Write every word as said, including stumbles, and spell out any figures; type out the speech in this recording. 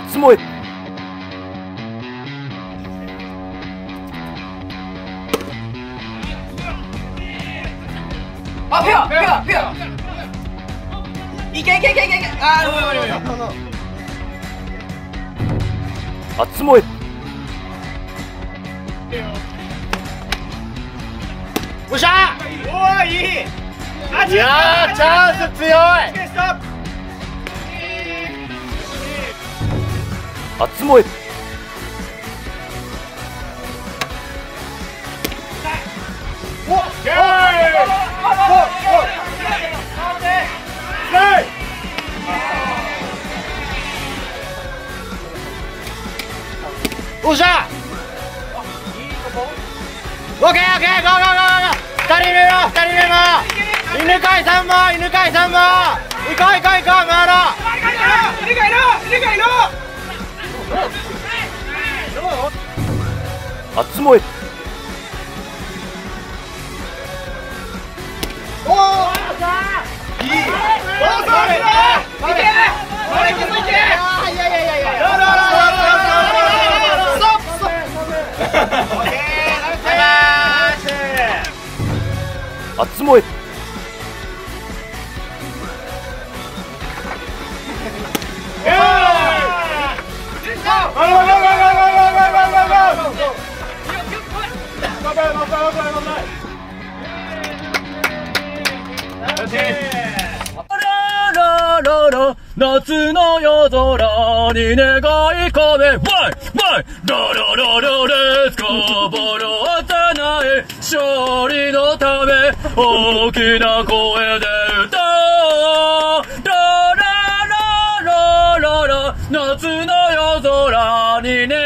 初萌え。あ、フェアフェアフェアいけいけいけいけいけ、あー、おいおいおいおい、熱萌え。おっしゃー、おー、いい。いやー、チャンス強い。熱萌え。おっしゃー、オッケーオッケー、ゴーゴーゴーゴー、ふたりめもふたりめも犬飼さんも犬飼さんも行こう行こう行こう、回ろう、犬飼いろ犬飼いろ熱萌え。おおいい、おおそれいけ、これ気づいて、あ、いやいやいやいや、ロロロロロ熱萌え。夏の夜空に願い込め、ワイワイララララレッツゴー、ボロを叶え、勝利のため大きな声で歌おう、ララララララ、夏の夜空に願い込め、